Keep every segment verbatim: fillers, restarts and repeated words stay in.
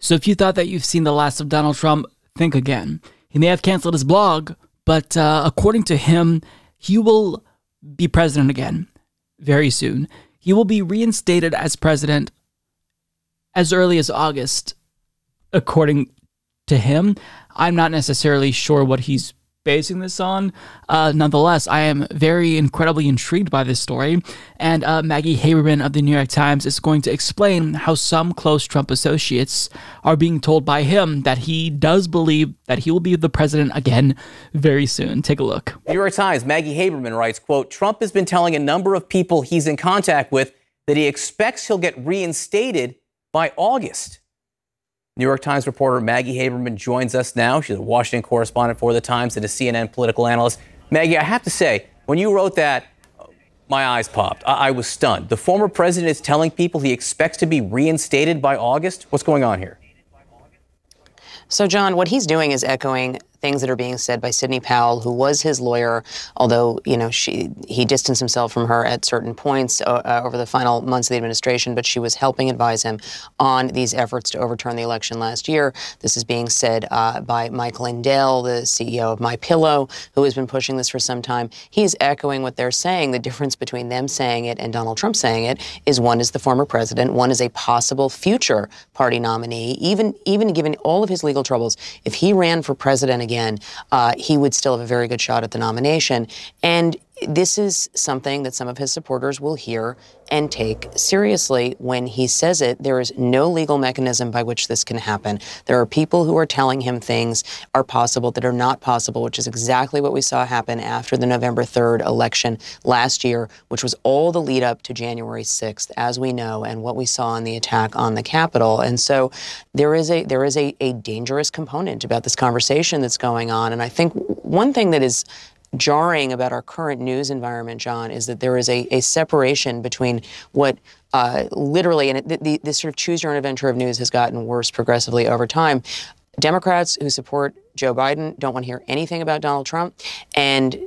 So if you thought that you've seen the last of Donald Trump, think again. He may have canceled his blog, but uh, according to him, he will be president again very soon. He will be reinstated as president as early as August, according to him. I'm not necessarily sure what he's basing this on. Uh, nonetheless, I am very incredibly intrigued by this story. And uh, Maggie Haberman of The New York Times is going to explain how some close Trump associates are being told by him that he does believe that he will be the president again very soon. Take a look. New York Times, Maggie Haberman writes, quote, "Trump has been telling a number of people he's in contact with that he expects he'll get reinstated by August." New York Times reporter Maggie Haberman joins us now. She's a Washington correspondent for The Times and a C N N political analyst. Maggie, I have to say, when you wrote that, my eyes popped. I, I was stunned. The former president is telling people he expects to be reinstated by August. What's going on here? So, John, what he's doing is echoing things that are being said by Sidney Powell, who was his lawyer, although, you know, she he distanced himself from her at certain points uh, over the final months of the administration, but she was helping advise him on these efforts to overturn the election last year. This is being said uh, by Mike Lindell, the C E O of MyPillow, who has been pushing this for some time. He's echoing what they're saying. The difference between them saying it and Donald Trump saying it is one is the former president, one is a possible future party nominee. Even, even given all of his legal troubles, if he ran for president again, Again, uh, he would still have a very good shot at the nomination. And this is something that some of his supporters will hear and take seriously when he says it. There is no legal mechanism by which this can happen. There are people who are telling him things are possible that are not possible, which is exactly what we saw happen after the November third election last year, which was all the lead up to January sixth, as we know, and what we saw in the attack on the Capitol. And so there is a there is a, a dangerous component about this conversation that's going on. And I think one thing that is jarring about our current news environment, John, is that there is a, a separation between what uh, literally, and it, the, the, this sort of choose your own adventure of news has gotten worse progressively over time. Democrats who support Joe Biden don't want to hear anything about Donald Trump. And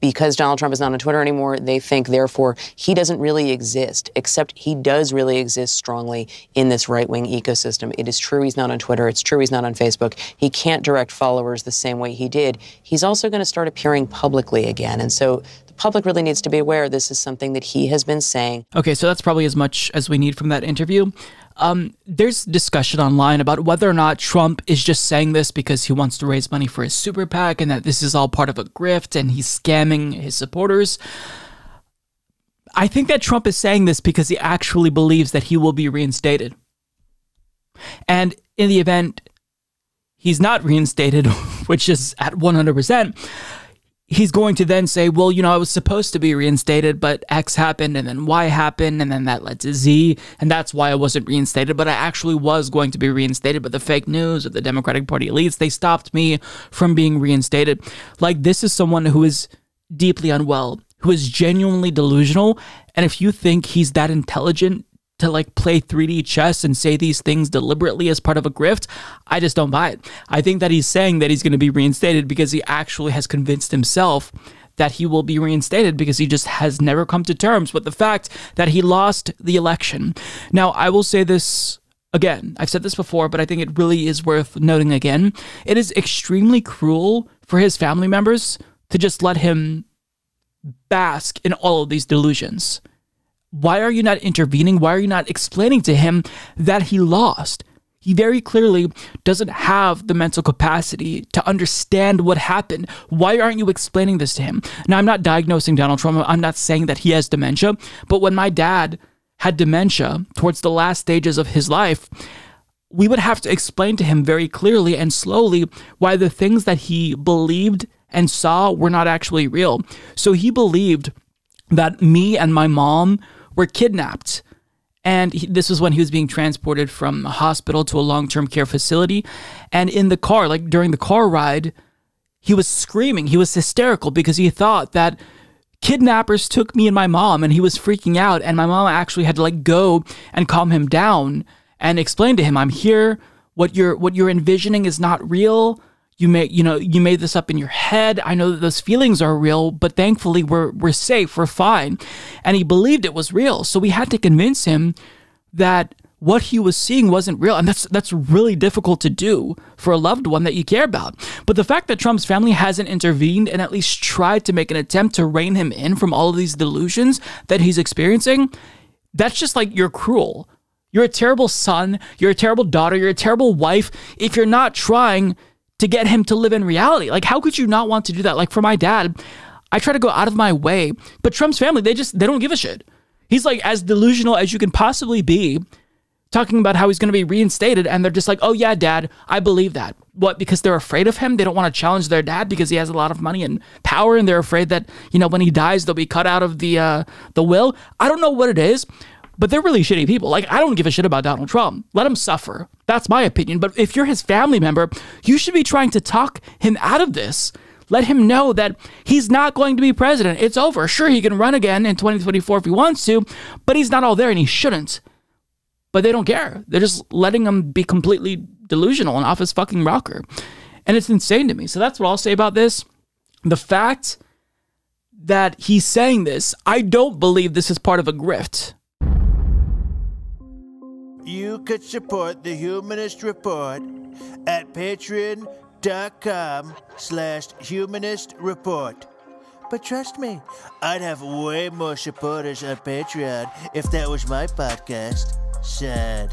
because Donald Trump is not on Twitter anymore, they think, therefore, he doesn't really exist, except he does really exist strongly in this right-wing ecosystem. It is true he's not on Twitter. It's true he's not on Facebook. He can't direct followers the same way he did. He's also going to start appearing publicly again. And so the public really needs to be aware this is something that he has been saying. Okay, so that's probably as much as we need from that interview. Um, there's discussion online about whether or not Trump is just saying this because he wants to raise money for his super PAC and that this is all part of a grift and he's scamming his supporters. I think that Trump is saying this because he actually believes that he will be reinstated. And in the event he's not reinstated, which is at one hundred percent, he's going to then say, well, you know, I was supposed to be reinstated, but X happened, and then Y happened, and then that led to Z, and that's why I wasn't reinstated, but I actually was going to be reinstated, but the fake news of the Democratic Party elites, they stopped me from being reinstated. Like, this is someone who is deeply unwell, who is genuinely delusional, and if you think he's that intelligent to, like, play three D chess and say these things deliberately as part of a grift, I just don't buy it. I think that he's saying that he's going to be reinstated because he actually has convinced himself that he will be reinstated because he just has never come to terms with the fact that he lost the election. Now, I will say this again. I've said this before, but I think it really is worth noting again. It is extremely cruel for his family members to just let him bask in all of these delusions. Why are you not intervening? Why are you not explaining to him that he lost? He very clearly doesn't have the mental capacity to understand what happened. Why aren't you explaining this to him? Now, I'm not diagnosing Donald Trump. I'm not saying that he has dementia. But when my dad had dementia towards the last stages of his life, we would have to explain to him very clearly and slowly why the things that he believed and saw were not actually real. So he believed that me and my mom were kidnapped. And he, this was when he was being transported from a hospital to a long-term care facility. And in the car, like during the car ride, he was screaming. He was hysterical because he thought that kidnappers took me and my mom, and he was freaking out. And my mom actually had to like go and calm him down and explain to him, I'm here. What you're, what you're envisioning is not real. You may, you know, you made this up in your head. I know that those feelings are real, but thankfully we're we're safe, we're fine. And he believed it was real. So we had to convince him that what he was seeing wasn't real. And that's, that's really difficult to do for a loved one that you care about. But the fact that Trump's family hasn't intervened and at least tried to make an attempt to rein him in from all of these delusions that he's experiencing, that's just like, you're cruel. You're a terrible son. You're a terrible daughter. You're a terrible wife. If you're not trying to get him to live in reality, like, how could you not want to do that? Like, for my dad, I try to go out of my way, but Trump's family, they just, they don't give a shit. He's like as delusional as you can possibly be, talking about how he's going to be reinstated. And they're just like, oh yeah, dad, I believe that. What? Because they're afraid of him. They don't want to challenge their dad because he has a lot of money and power. And they're afraid that, you know, when he dies, they'll be cut out of the, uh, the will. I don't know what it is, but they're really shitty people. Like, I don't give a shit about Donald Trump. Let him suffer. That's my opinion. But if you're his family member, you should be trying to talk him out of this. Let him know that he's not going to be president. It's over. Sure, he can run again in twenty twenty-four if he wants to, but he's not all there and he shouldn't. But they don't care. They're just letting him be completely delusional and off his fucking rocker. And it's insane to me. So that's what I'll say about this. The fact that he's saying this, I don't believe this is part of a grift. You could support The Humanist Report at Patreon. dot com slash humanist report. But trust me, I'd have way more supporters on Patreon if that was my podcast. Sad.